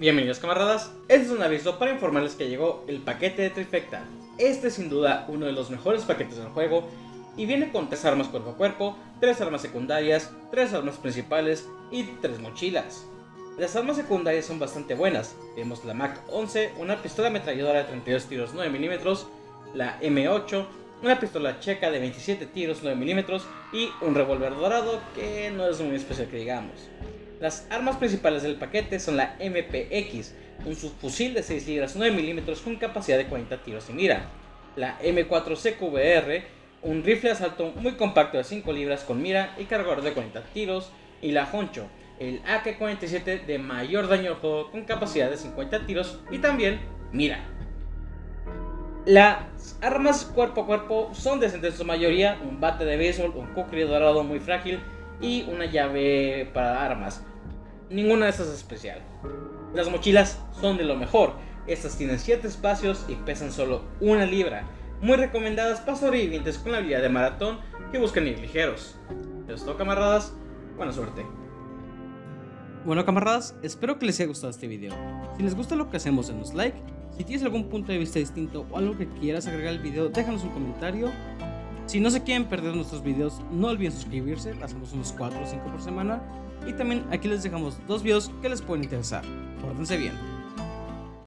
Bienvenidos camaradas, este es un aviso para informarles que llegó el paquete de Trifecta. Este es sin duda uno de los mejores paquetes del juego y viene con 3 armas cuerpo a cuerpo, 3 armas secundarias, 3 armas principales y 3 mochilas. Las armas secundarias son bastante buenas. Tenemos la MAC 11, una pistola ametralladora de 32 tiros 9 mm, la M8, una pistola checa de 27 tiros 9 mm y un revólver dorado que no es muy especial que digamos. Las armas principales del paquete son la MPX, un subfusil de 6 libras 9 mm con capacidad de 40 tiros y mira. La M4 CQBR, un rifle de asalto muy compacto de 5 libras con mira y cargador de 40 tiros. Y la Honcho, el AK-47 de mayor daño al juego con capacidad de 50 tiros y también mira. Las armas cuerpo a cuerpo son decentes en su mayoría, un bate de béisbol, un cucri dorado muy frágil y una llave para armas. Ninguna de estas es especial. Las mochilas son de lo mejor. Estas tienen 7 espacios y pesan solo 1 libra. Muy recomendadas para sobrevivientes con la habilidad de maratón que buscan ir ligeros. Listo camaradas, buena suerte. Bueno camaradas, espero que les haya gustado este video. Si les gusta lo que hacemos, denos like. Si tienes algún punto de vista distinto o algo que quieras agregar al video, déjanos un comentario. Si no se quieren perder nuestros videos, no olviden suscribirse, hacemos unos 4 o 5 por semana. Y también aquí les dejamos 2 videos que les pueden interesar. Pórtense bien.